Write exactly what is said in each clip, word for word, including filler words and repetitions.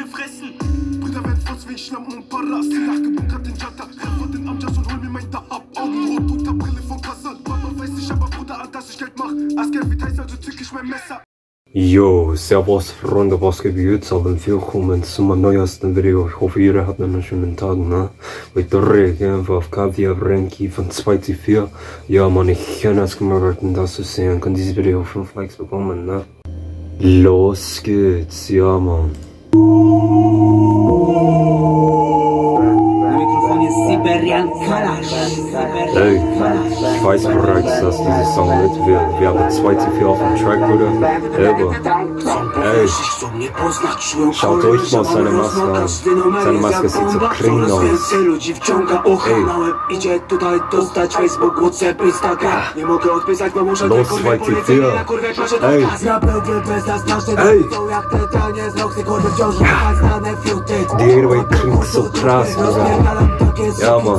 hier fressen. Brüder werden voll wegen Schlampen und Paras. Die Nacht gebunkert hat den Jatta. Hör den Amjas und hol mir mein Da ab. Augenrot, unter Brille von Kassel. Mama weiß nicht, aber Bruder, an das ich Geld mach. Asgeld wird heiß, also zück ich mein Messer. Yo, servus Freunde, was geht jetzt ab? Willkommen zu meinem neuesten Video. Ich hoffe, ihr habt einen schönen Tag, ne? Mit Dore, gehen einfach auf Kawiarenki von zweitausendvier. Ja, man, ich kann es gemerkt, um das zu sehen. Kann dieses Video fünf Likes bekommen, ne? Los geht's, ja, man. Ey, ich weiß bereits, dass dieser Song nicht wird. Wir haben zweitausendvier auf dem Track, Bruder. Ey, schaut euch mal seine Maske an. Seine Maske sieht so clean aus. Ey, los zweitausendvier. Ey, ey. Die Airway klingt so krass, Bruder. Ja, man,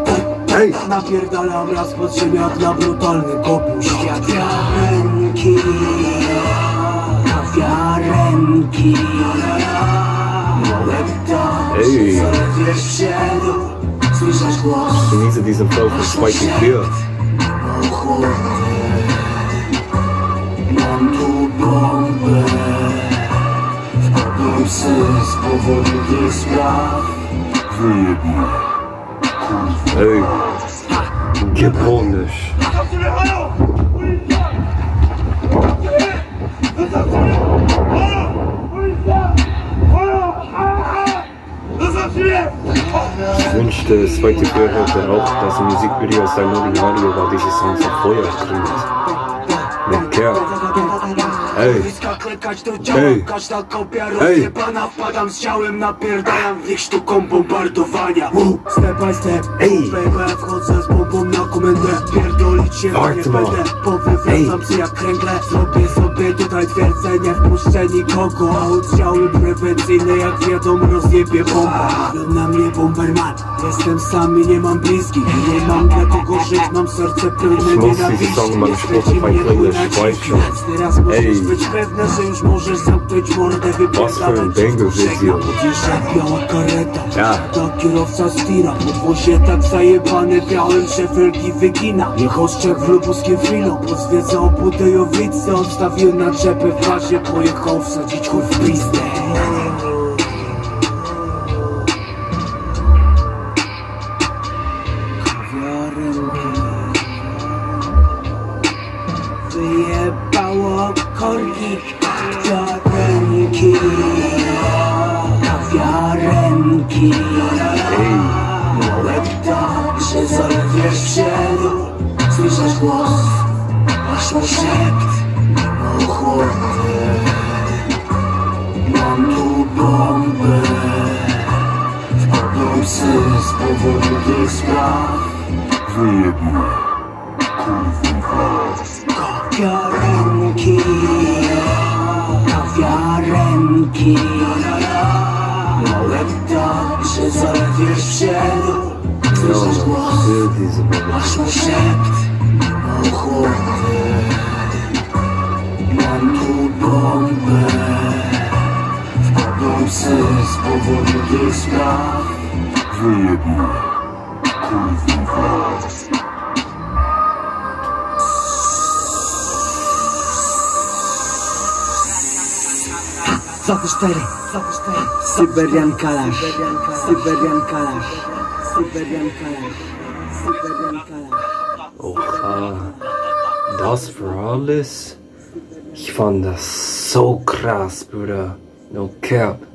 Ej! Napierdalam raz pod siebie jak na brutalny kopił świat. Kawiarenki, kawiarenki, małe ptaszki, zaledwie wszedł. Słyszasz głos, nasz szef, o chłopie. Mam tu bombę, wpadłem psy z powodu tych spraw. Wyjebnie. Ej, gebonisz. Ich wünschte, zweitausendvier hörte auf, dass im Musikvideo sein Original über diese Songs auf Feuer klingt. Mit Kerl. Ej, ej, ej. Warte mal. Ej. Ich muss diesen Song in meinem Spotify Playlist speichern. Ej. Być pewne, że już możesz zamknąć mordę, wypierdawać wszystko wszechna, podjeżdża biała kareta, ta kierowca stira, podwozie tak zajebane, białym szefelki wygina, niech oszczek w lubuskim filą, pozwiedzał po tej owicy, odstawił na czepę w bazie, pojechał wsadzić chuj w pistę. Wyjebało korki, kawiarenki, kawiarenki. Ej, małe ptaczy, zaledwie wszedł. Słyszasz głos, aż mu szept, o chłopie. Mam tu bombę, wpadną psy z powodu tych spraw. Wyjebnie, kurwa. Kawiarenki, kawiarenki, małe ptaczy, zaledwie wszedł. Słyszasz głos, aż mu szept, o chłopie. Mam tu bombę, wpadną psy z powodu tych spraw. Wyjebnie, kurwa. dwadzieścia cztery, Syberian Kalasz, Syberian Kalasz, Syberian Kalasz, Syberian Kalasz. Oha, das für alles? Ich fand das so krass, Bruder. No cap.